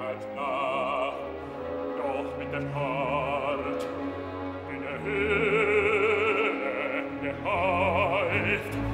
hat nach. depart in a Höhle geheift.